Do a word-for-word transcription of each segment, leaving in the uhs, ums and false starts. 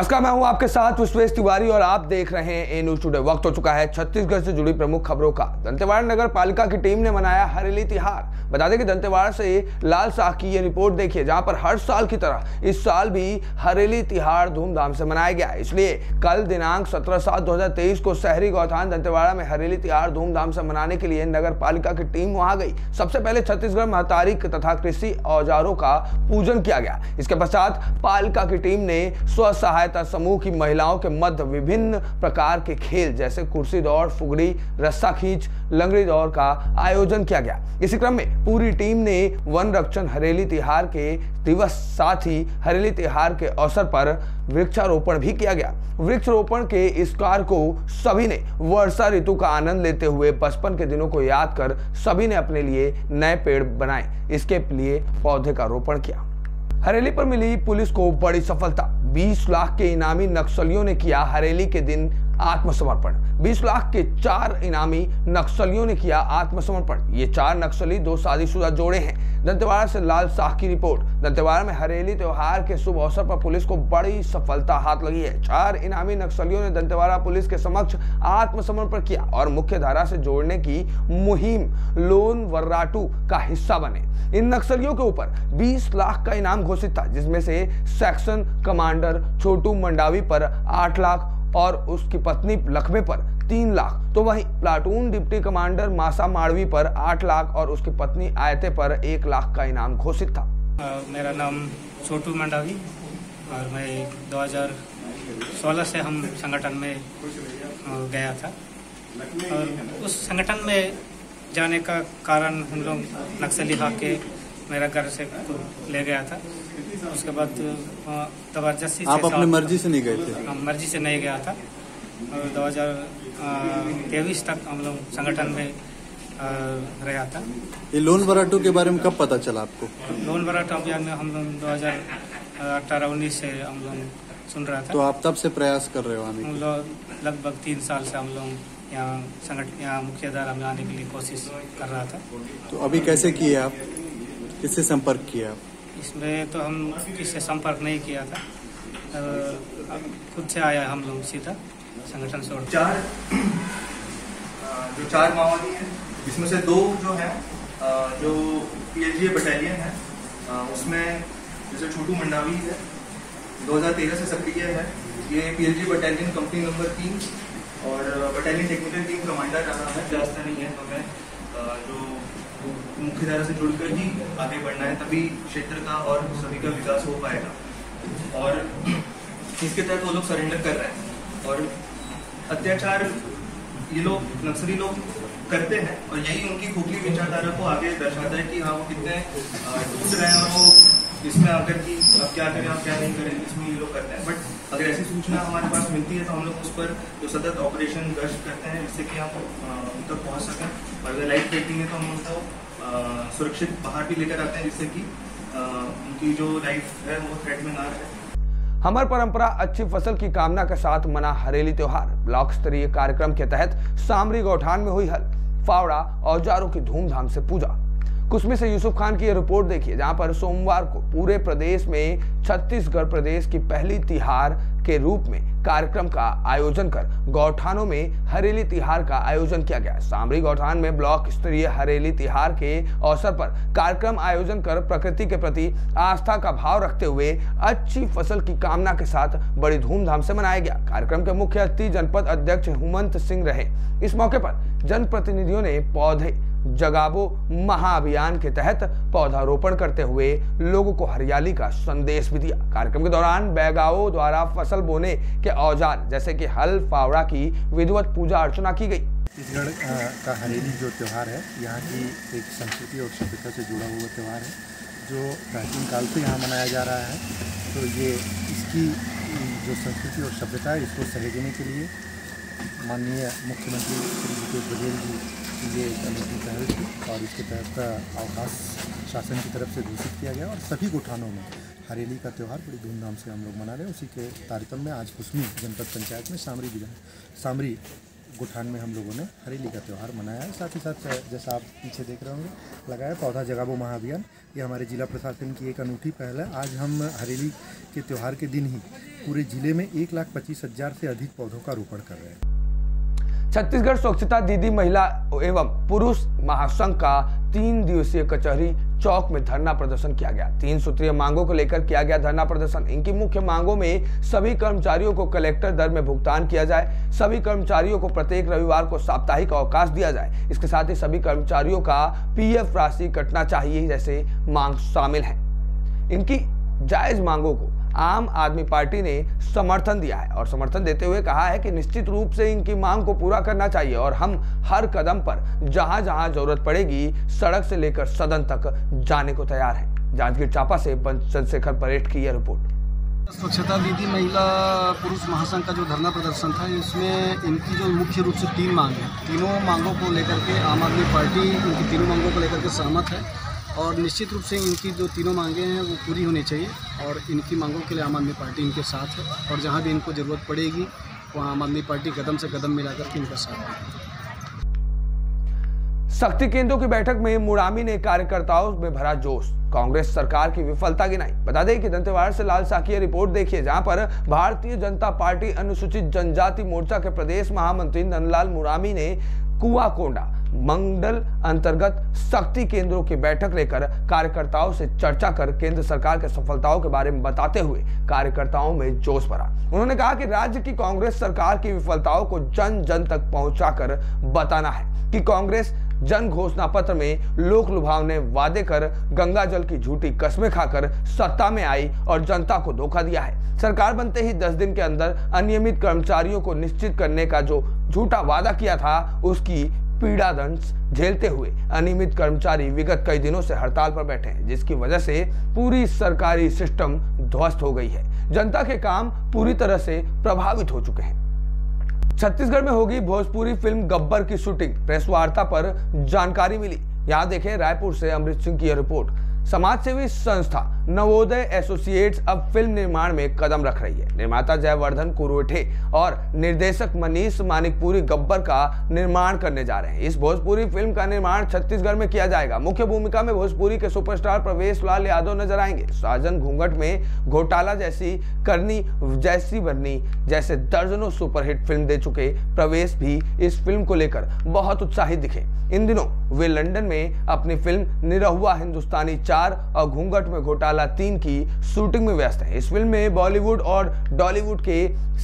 नमस्कार, मैं हूं आपके साथ विश्वेश तिवारी और आप देख रहे हैं ए न्यूज टुडे। वक्त हो चुका है छत्तीसगढ़ से जुड़ी प्रमुख खबरों का। दंतेवाड़ा नगर पालिका की टीम ने मनाया हरेली तिहार। बता दें कि दंतेवाड़ा से लाल साह की ये रिपोर्ट देखिए, जहां पर हर साल की तरह इस साल भी हरेली तिहार धूमधाम से मनाया गया। इसलिए कल दिनांक सत्रह सात दो हजार तेईस को शहरी गौठान दंतेवाड़ा में हरेली तिहार धूमधाम से मनाने के लिए नगर पालिका की टीम वहां गई। सबसे पहले छत्तीसगढ़ महतारी तथा कृषि औजारों का पूजन किया गया। इसके पश्चात पालिका की टीम ने स्व सहायता समूह की महिलाओं के मध्य विभिन्न प्रकार के खेल जैसे कुर्सी दौड़, फुगड़ी, रस्सा खींच, लंगड़ी दौड़ का आयोजन किया गया। इसी क्रम में पूरी टीम ने वन रक्षण हरेली तिहार के दिवस, साथ ही हरेली तिहार के अवसर पर वृक्षारोपण भी किया गया। वृक्षारोपण के इस कार्य को सभी ने वर्षा ऋतु का आनंद लेते हुए बचपन के दिनों को याद कर सभी ने अपने लिए नए पेड़ बनाए, इसके लिए पौधे का रोपण किया। हरेली पर मिली पुलिस को बड़ी सफलता। बीस लाख के इनामी नक्सलियों ने किया हरेली के दिन आत्मसमर्पण। बीस लाख के चार इनामी नक्सलियों ने किया आत्मसमर्पण। ये चार नक्सली दो शादीशुदा जोड़े हैं। दंतेवाड़ा से लाल साह की रिपोर्ट। दंतेवाड़ा में हरेली त्योहार के शुभ अवसर पर पुलिस को बड़ी सफलता हाथ लगी है। चार इनामी नक्सलियों ने दंतेवाड़ा पुलिस के समक्ष आत्मसमर्पण किया और मुख्य धारा से जोड़ने की मुहिम लोन वराटू का हिस्सा बने। इन नक्सलियों के ऊपर बीस लाख का इनाम घोषित था, जिसमें से सेक्शन कमांडर छोटू मंडावी पर आठ लाख और उसकी पत्नी लखवे पर तीन लाख, तो वहीं प्लाटून डिप्टी कमांडर मासा मारवी पर आठ लाख और उसकी पत्नी आयते पर एक लाख का इनाम घोषित था। आ, मेरा नाम छोटू मंडावी और मैं दो हजार सोलह से हम संगठन में गया था और उस संगठन में जाने का कारण हम लोग नक्सली आके मेरा घर से ले गया था। उसके बाद जबरदस्ती आप अपनी मर्जी से नहीं गए थे? मर्जी से नहीं गया था। दो हजार तेईस तक हम लोग संगठन में रहा था। ये लोन वराटू के बारे में कब पता चला आपको? लोन वराटू अभियान में हम लोग दो हजार अठारह उन्नीस से हम लोग सुन रहा था। तो आप तब से प्रयास कर रहे हो? हम लोग लगभग तीन साल से हम लोग यहाँ संगठन यहाँ मुख्य धारा में आने के लिए कोशिश कर रहा था। तो अभी कैसे किए आप? किससे संपर्क किया आप? इसमें तो हम किससे संपर्क नहीं किया था, खुद से आया हम लोग सीधा संगठन से। चार जो चार माओवादी हैं, जिसमें से दो जो हैं जो पीएलजी बटालियन है, उसमें जैसे छोटू मंडावी है दो हजार तेरह से सक्रिय है। ये पीएलजी बटालियन कंपनी नंबर तीन और बटालियन टेक्निकल टीम कमांडर रहा है। रास्ता नहीं है, हमें जो मुख्य धारा से जुड़कर ही आगे बढ़ना है, तभी क्षेत्र का और सभी का विकास हो पाएगा। और इसके तहत वो लोग सरेंडर कर रहे हैं और अत्याचार ये लोग नक्सली लोग करते हैं और यही उनकी खोखली विचारधारा को आगे दर्शाता है कि हाँ वो कितने टूट रहे हैं और वो इसमें आकर कि आप क्या करें आप क्या नहीं करें इसमें ये लोग करते हैं। बट अगर ऐसी सूचना हमारे पास मिलती है तो हम लोग उस पर जो सतत ऑपरेशन गश्त करते हैं, जिससे कि आप उन तक पहुँच सकें। और अगर लाइट पेटिंग है तो हम उनको सुरक्षित बाहर भी लेकर आते हैं, जिससे कि उनकी जो लाइफ है वो थ्रेट में ना रहे। हमार परंपरा अच्छी फसल की कामना के साथ मना हरेली त्योहार। ब्लॉक स्तरीय कार्यक्रम के तहत सामरी गौठान में हुई हल फावड़ा औजारों की धूमधाम से पूजा। कुसमी से यूसुफ खान की यह रिपोर्ट देखिए, जहां पर सोमवार को पूरे प्रदेश में छत्तीसगढ़ प्रदेश की पहली तिहार के रूप में कार्यक्रम का आयोजन कर गौठानों में हरेली तिहार का आयोजन किया गया। सामरी गौठान में ब्लॉक स्तरीय हरेली तिहार के अवसर पर कार्यक्रम आयोजन कर प्रकृति के प्रति आस्था का भाव रखते हुए अच्छी फसल की कामना के साथ बड़ी धूमधाम से मनाया गया। कार्यक्रम के मुख्य अतिथि जनपद अध्यक्ष हेमंत सिंह रहे। इस मौके पर जनप्रतिनिधियों ने पौधे जगावो महाअभियान के तहत पौधारोपण करते हुए लोगों को हरियाली का संदेश भी दिया। कार्यक्रम के दौरान बैगाओं द्वारा फसल बोने के औजार जैसे कि हल फावड़ा की विधिवत पूजा अर्चना की गई। छत्तीसगढ़ का हरेली जो त्यौहार है, यहाँ की एक संस्कृति और सभ्यता से जुड़ा हुआ त्यौहार है, जो प्राचीन काल से यहाँ मनाया जा रहा है। तो ये इसकी जो संस्कृति और सभ्यता है, इसको सहेजने के लिए माननीय मुख्यमंत्री श्री भूपेश बघेल जी ये कमेटी पहल थी और इसके तहत अवकाश शासन की तरफ से घोषित किया गया और सभी गौठानों में हरेली का त्यौहार बड़ी धूमधाम से हम लोग मना रहे हैं। उसी के तारतम्य में आज कुसमी जनपद पंचायत में सामरी विधान सामरी गुठान में हम लोगों ने हरेली का त्यौहार मनाया है। साथ ही साथ जैसा आप पीछे देख रहे होंगे लगाया पौधा जगाबो महाअभियान, ये हमारे जिला प्रशासन की एक अनूठी पहल है। आज हम हरेली के त्यौहार के दिन ही पूरे जिले में एक लाख पच्चीस हजार से अधिक पौधों का रोपण कर रहे हैं। छत्तीसगढ़ स्वच्छता दीदी महिला एवं पुरुष महासंघ का तीन दिवसीय कचहरी चौक में धरना प्रदर्शन किया गया। तीन सूत्रीय मांगों को लेकर किया गया धरना प्रदर्शन। इनकी मुख्य मांगों में सभी कर्मचारियों को कलेक्टर दर में भुगतान किया जाए, सभी कर्मचारियों को प्रत्येक रविवार को साप्ताहिक अवकाश दिया जाए, इसके साथ ही सभी कर्मचारियों का पीएफ राशि कटना चाहिए जैसे मांग शामिल है। इनकी जायज मांगों को आम आदमी पार्टी ने समर्थन दिया है और समर्थन देते हुए कहा है कि निश्चित रूप से इनकी मांग को पूरा करना चाहिए और हम हर कदम पर जहां जहां जरूरत पड़ेगी सड़क से लेकर सदन तक जाने को तैयार है। जांजगीर चांपा से चंद्रशेखर परेड की यह रिपोर्ट। स्वच्छता दीदी महिला पुरुष महासंघ का जो धरना प्रदर्शन था इसमें इनकी जो मुख्य रूप से तीन मांग है, तीनों मांगों को लेकर के आम आदमी पार्टी इनकी तीनों मांगों को लेकर के सहमत है और निश्चित रूप से इनकी जो तीनों मांगे हैं वो पूरी होनी चाहिए और इनकी मांगों के लिए आम आदमी पार्टी इनके साथ है और जहां भी इनको ज़रूरत पड़ेगी वहां आम आदमी पार्टी कदम से कदम मिलाकर इनका साथ है। शक्ति केंद्रों की बैठक में मुरामी ने कार्यकर्ताओं में भरा जोश, कांग्रेस सरकार की विफलता गिनाई। बता दें कि दंतेवाड़ा से लाल साह की रिपोर्ट देखिए, जहां पर भारतीय जनता पार्टी अनुसूचित जनजाति मोर्चा के प्रदेश महामंत्री नंद लाल मुरामी ने कुआ कोंडा मंडल अंतर्गत शक्ति केंद्रों की बैठक लेकर कार्यकर्ताओं से चर्चा कर केंद्र सरकार के सफलताओं के बारे में बताते हुए कार्यकर्ताओं में जोश भरा। उन्होंने कहा कि राज्य की कांग्रेस सरकार की विफलताओं को जन जन तक पहुंचाकर बताना है कि कांग्रेस जन घोषणा पत्र में लोक लुभावने वादे कर गंगाजल की झूठी कस्में खाकर सत्ता में आई और जनता को धोखा दिया है। सरकार बनते ही दस दिन के अंदर अनियमित कर्मचारियों को निश्चित करने का जो झूठा वादा किया था उसकी पीड़ा दंश झेलते हुए अनियमित कर्मचारी विगत कई दिनों से हड़ताल पर बैठे हैं, जिसकी वजह से पूरी सरकारी सिस्टम ध्वस्त हो गई है। जनता के काम पूरी तरह से प्रभावित हो चुके हैं। छत्तीसगढ़ में होगी भोजपुरी फिल्म गब्बर की शूटिंग, प्रेस वार्ता पर जानकारी मिली। यहाँ देखें रायपुर से अमृत सिंह की यह रिपोर्ट। समाजसेवी संस्था नवोदय एसोसिएट्स अब फिल्म निर्माण में कदम रख रही है। निर्माता जयवर्धन कुरुटे और निर्देशक मनीष मानिकपुरी गब्बर का निर्माण करने जा रहे हैं। इस भोजपुरी फिल्म का निर्माण छत्तीसगढ़ में किया जाएगा। मुख्य भूमिका में भोजपुरी के सुपरस्टार प्रवेश लाल यादव नजर आएंगे। साजन घूंघट में घोटाला जैसी करनी जैसी बननी जैसे दर्जनों सुपरहिट फिल्म दे चुके प्रवेश भी इस फिल्म को लेकर बहुत उत्साहित दिखे। इन दिनों वे लंदन में अपनी फिल्म निरहुआ हिंदुस्तानी चार और घूंघट में घोटाला तीन की शूटिंग में व्यस्त हैं। इस फिल्म में बॉलीवुड और डॉलीवुड के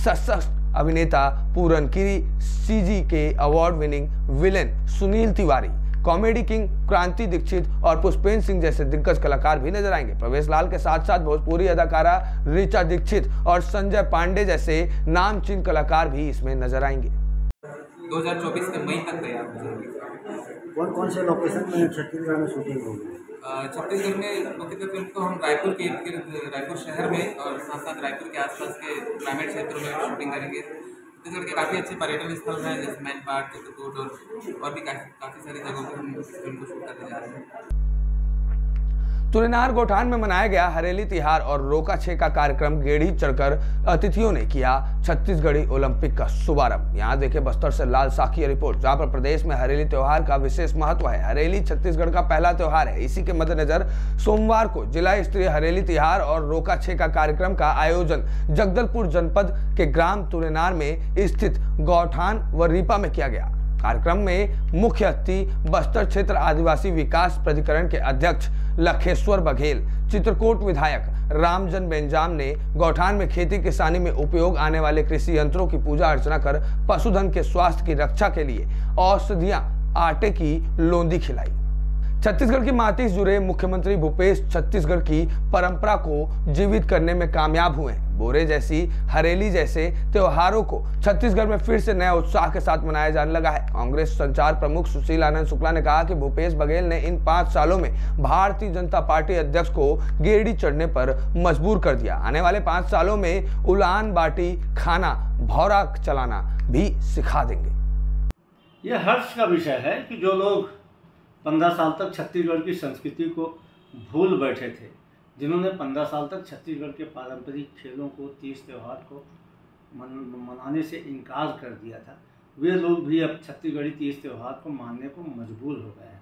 सशक्त अभिनेता पूरन किरी, सीजी के award winning villain Sunil Tiwari, comedy king Kranti Dixit और पुष्पेंद्र सिंह जैसे दिग्गज कलाकार भी नजर आएंगे। प्रवेश लाल के साथ साथ भोजपुरी अदाकारा रिचा दीक्षित और संजय पांडे जैसे नामचीन कलाकार भी इसमें नजर आएंगे। दो हजार चौबीस के मई तक कौन कौन से लोकेशन में छत्तीसगढ़ में शूटिंग होगी? छत्तीसगढ़ में मुख्यतः फिल्म को हम रायपुर के रायपुर शहर में और साथ साथ रायपुर के आसपास के ग्रामीण क्षेत्रों में शूटिंग करेंगे। छत्तीसगढ़ के काफ़ी अच्छे पर्यटन स्थल हैं जैसे मैन पार्क, चित्रकूट और और भी काफ़ी सारी जगहों पर हम फिल्म को शूट करने जा रहे हैं। तुरेनार गौठान में मनाया गया हरेली तिहार और रोका छेका कार्यक्रम गेड़ी चढ़कर अतिथियों ने किया छत्तीसगढ़ी ओलंपिक का शुभारंभ। यहाँ देखें बस्तर से लाल साह की रिपोर्ट, जहाँ पर प्रदेश में हरेली त्यौहार का विशेष महत्व है। हरेली छत्तीसगढ़ का पहला त्यौहार है। इसी के मद्देनजर सोमवार को जिला स्तरीय हरेली तिहार और रोका छेका कार्यक्रम का आयोजन जगदलपुर जनपद के ग्राम तुरेनार में स्थित गौठान व रीपा में किया गया। कार्यक्रम में मुख्य अतिथि बस्तर क्षेत्र आदिवासी विकास प्राधिकरण के अध्यक्ष लखेश्वर बघेल, चित्रकूट विधायक रामजन बेंजाम ने गौठान में खेती किसानी में उपयोग आने वाले कृषि यंत्रों की पूजा अर्चना कर पशुधन के स्वास्थ्य की रक्षा के लिए औषधियां आटे की लोंदी खिलाई। छत्तीसगढ़ की माटी से जुड़े मुख्यमंत्री भूपेश छत्तीसगढ़ की परंपरा को जीवित करने में कामयाब हुए। बोरे जैसी हरेली जैसे त्योहारों को छत्तीसगढ़ में फिर से नया उत्साह के साथ मनाया जाने लगा है। कांग्रेस संचार प्रमुख सुशील आनंद शुक्ला ने कहा कि भूपेश बघेल ने इन पाँच सालों में भारतीय जनता पार्टी अध्यक्ष को गेड़ी चढ़ने पर मजबूर कर दिया। आने वाले पाँच सालों में उलान बाटी खाना भौरा चलाना भी सिखा देंगे। यह हर्ष का विषय है कि जो लोग पंद्रह साल तक छत्तीसगढ़ की संस्कृति को भूल बैठे थे, जिन्होंने पंद्रह साल तक छत्तीसगढ़ के पारंपरिक खेलों को, तीज त्यौहार को मन, मनाने से इनकार कर दिया था, वे लोग भी अब छत्तीसगढ़ी तीज त्यौहार को मानने को मजबूर हो गए हैं।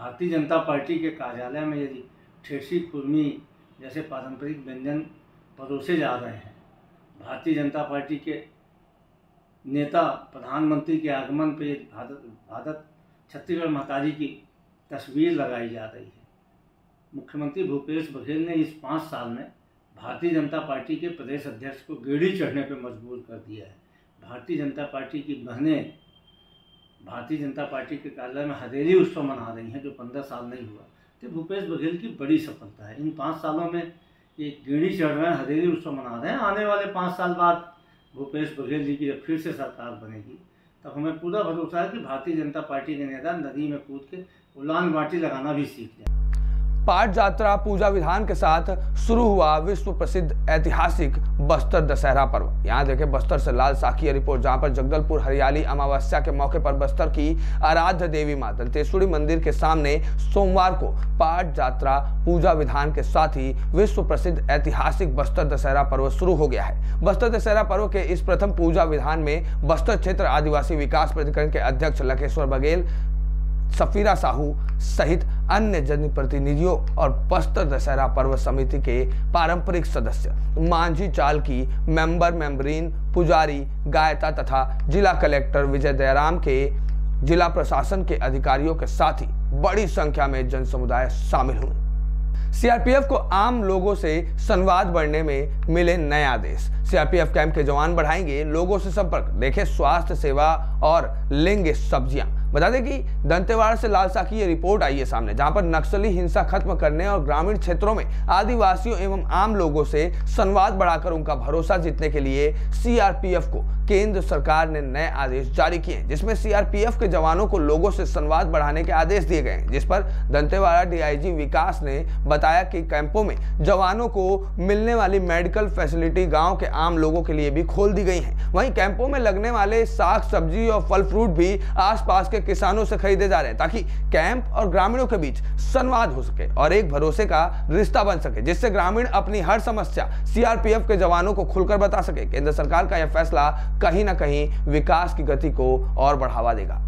भारतीय जनता पार्टी के कार्यालय में यदि ठेसी कुर्मी जैसे पारंपरिक व्यंजन परोसे जा रहे हैं, भारतीय जनता पार्टी के नेता प्रधानमंत्री के आगमन पर यदि भारत भारत छत्तीसगढ़ माताजी की तस्वीर लगाई जा रही है। मुख्यमंत्री भूपेश बघेल ने इस पाँच साल में भारतीय जनता पार्टी के प्रदेश अध्यक्ष को गेड़ी चढ़ने पर मजबूर कर दिया है। भारतीय जनता पार्टी की बहनें भारतीय जनता पार्टी के कार्यालय में हरेली उत्सव मना रही हैं, जो पंद्रह साल नहीं हुआ। तो भूपेश बघेल की बड़ी सफलता है। इन पाँच सालों में ये गेड़ी चढ़ रहे हैं, हरेली उत्सव मना रहे हैं। आने वाले पाँच साल बाद भूपेश बघेल जी की जब फिर से सरकार बनेगी, तब हमें पूरा भरोसा है कि भारतीय जनता पार्टी के नेता नदी में कूद के उलान बाटी लगाना भी सीख जाए। पाठ यात्रा पूजा विधान के साथ शुरू हुआ विश्व प्रसिद्ध ऐतिहासिक बस्तर दशहरा पर्व। यहाँ देखें बस्तर से लाल साह की रिपोर्ट, जहाँ पर जगदलपुर हरियाली अमावस्या के मौके पर बस्तर की आराध्य देवी माँ दंतेश्वरी मंदिर के सामने सोमवार को पाठ यात्रा पूजा विधान के साथ ही विश्व प्रसिद्ध ऐतिहासिक बस्तर दशहरा पर्व शुरू हो गया है। बस्तर दशहरा पर्व के इस प्रथम पूजा विधान में बस्तर क्षेत्र आदिवासी विकास प्राधिकरण के अध्यक्ष लखेश्वर बघेल, सफीरा साहू सहित अन्य जनप्रतिनिधियों और बस्तर दशहरा पर्व समिति के पारंपरिक सदस्य, मांझी चाल की मेंबर मेंबरीन, पुजारी, गायता तथा जिला कलेक्टर विजयदेवराम के, जिला प्रशासन के अधिकारियों के साथ ही बड़ी संख्या में जन समुदाय शामिल हुए। सीआरपीएफ को आम लोगों से संवाद बढ़ने में मिले नए आदेश। सीआरपीएफ कैंप के जवान बढ़ाएंगे लोगों से संपर्क। देखें स्वास्थ्य सेवा और लेंगे सब्जियां। बता दें कि दंतेवाड़ा से लाल साह की ये रिपोर्ट आई है सामने, जहां पर नक्सली हिंसा खत्म करने और ग्रामीण क्षेत्रों में आदिवासियों एवं आम लोगों से संवाद बढ़ाकर उनका भरोसा जीतने के लिए सीआरपीएफ को केंद्र सरकार ने नए आदेश जारी किए हैं, जिसमें सीआरपीएफ के जवानों को लोगों से संवाद बढ़ाने के आदेश दिए गए हैं। जिस पर दंतेवाड़ा डीआईजी विकास ने बताया कि कैंपों में जवानों को मिलने वाली मेडिकल फैसिलिटी गाँव के आम लोगों के लिए भी खोल दी गई है। वहीं कैंपों में लगने वाले साग सब्जी और फल फ्रूट भी आसपास के किसानों से खरीदे जा रहे हैं, ताकि कैंप और ग्रामीणों के बीच संवाद हो सके और एक भरोसे का रिश्ता बन सके, जिससे ग्रामीण अपनी हर समस्या सीआरपीएफ के जवानों को खुलकर बता सके। केंद्र सरकार का यह फैसला कहीं ना कहीं विकास की गति को और बढ़ावा देगा।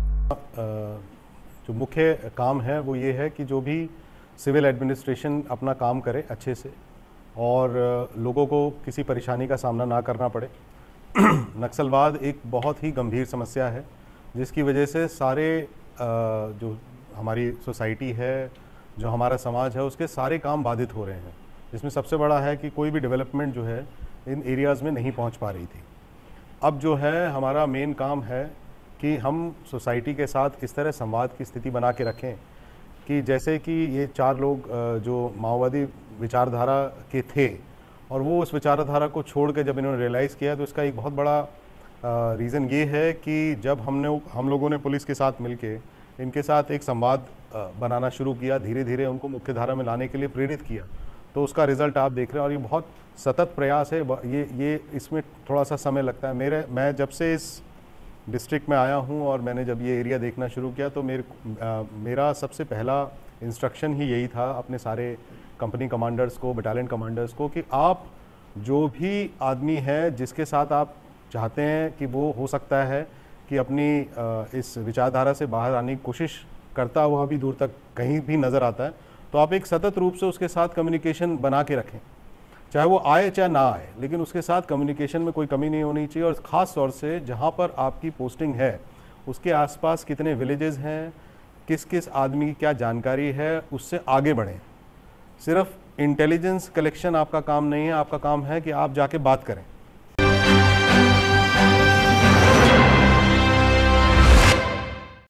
जो मुख्य काम है वो ये है कि जो भी सिविल एडमिनिस्ट्रेशन अपना काम करे अच्छे से और लोगों को किसी परेशानी का सामना ना करना पड़े। नक्सलवाद एक बहुत ही गंभीर समस्या है, जिसकी वजह से सारे जो हमारी सोसाइटी है, जो हमारा समाज है, उसके सारे काम बाधित हो रहे हैं। इसमें सबसे बड़ा है कि कोई भी डेवलपमेंट जो है इन एरियाज़ में नहीं पहुंच पा रही थी। अब जो है हमारा मेन काम है कि हम सोसाइटी के साथ इस तरह संवाद की स्थिति बना के रखें कि जैसे कि ये चार लोग जो माओवादी विचारधारा के थे और वो उस विचारधारा को छोड़ के जब इन्होंने रियलाइज़ किया, तो इसका एक बहुत बड़ा रीज़न ये है कि जब हमने हम लोगों ने पुलिस के साथ मिलके इनके साथ एक संवाद बनाना शुरू किया, धीरे धीरे उनको मुख्य धारा में लाने के लिए प्रेरित किया, तो उसका रिज़ल्ट आप देख रहे हैं। और ये बहुत सतत प्रयास है, ये ये इसमें थोड़ा सा समय लगता है। मेरे मैं जब से इस डिस्ट्रिक्ट में आया हूँ और मैंने जब ये एरिया देखना शुरू किया, तो मेरे आ, मेरा सबसे पहला इंस्ट्रक्शन ही यही था अपने सारे कंपनी कमांडर्स को, बटालियन कमांडर्स को, कि आप जो भी आदमी है जिसके साथ आप चाहते हैं कि वो हो सकता है कि अपनी इस विचारधारा से बाहर आने की कोशिश करता हुआ भी दूर तक कहीं भी नज़र आता है, तो आप एक सतत रूप से उसके साथ कम्युनिकेशन बना के रखें। चाहे वो आए चाहे ना आए, लेकिन उसके साथ कम्युनिकेशन में कोई कमी नहीं होनी चाहिए। और ख़ास तौर से जहाँ पर आपकी पोस्टिंग है उसके आसपास कितने विलेजेस हैं, किस किस आदमी की क्या जानकारी है, उससे आगे बढ़ें। सिर्फ इंटेलिजेंस कलेक्शन आपका काम नहीं है, आपका काम है कि आप जाके बात करें।